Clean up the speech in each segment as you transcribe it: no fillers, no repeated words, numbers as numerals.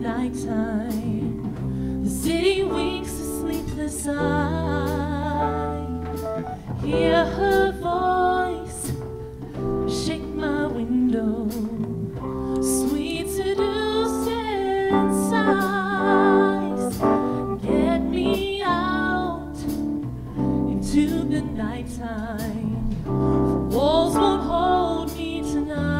nighttime. The city winks a sleepless eye. Hear her voice, shake my window. Sweet seducing sighs, get me out into the nighttime. For walls won't hold me tonight.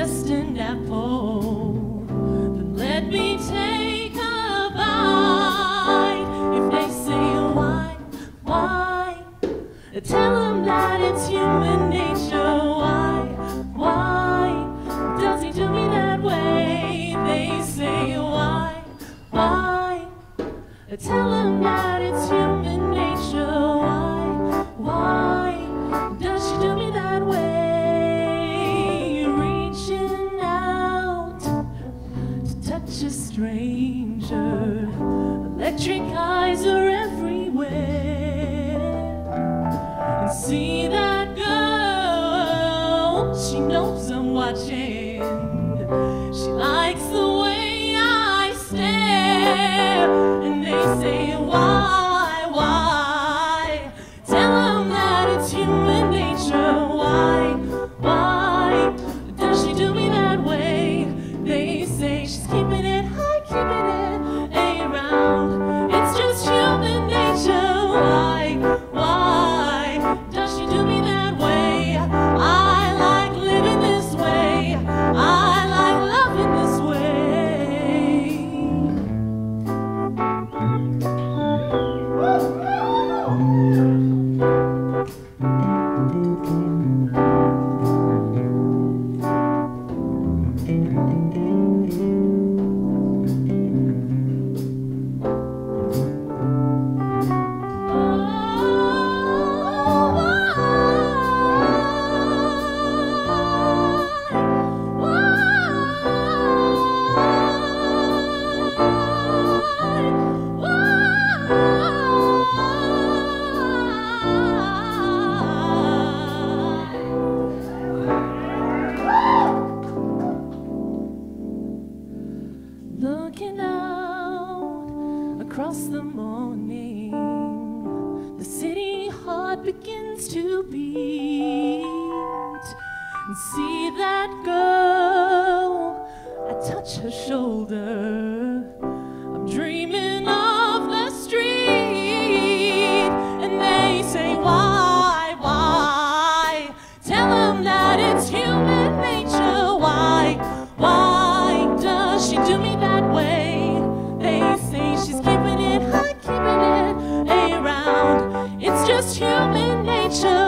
Just an apple, then let me take a bite. If they say why, tell them that it's human nature. Why does he do me that way? They say why, tell them that it's human nature. Why does she do me that way? Such a stranger, electric eyes are everywhere. And see that girl, she knows I'm watching. She likes the way I stare. And they say why, tell them that it's human nature. Why does she do me that way? They say she's keeping it high, keeping it around. It's just human nature. Why does she do me that way? I like living this way. I like loving this across the morning, the city heart begins to beat. And see that girl, I touch her shoulder. I'm dreaming of the street. And they say why, tell them that it's human nature. Why does she do me that way? They say she's keeping it high, keeping it around. It's just human nature.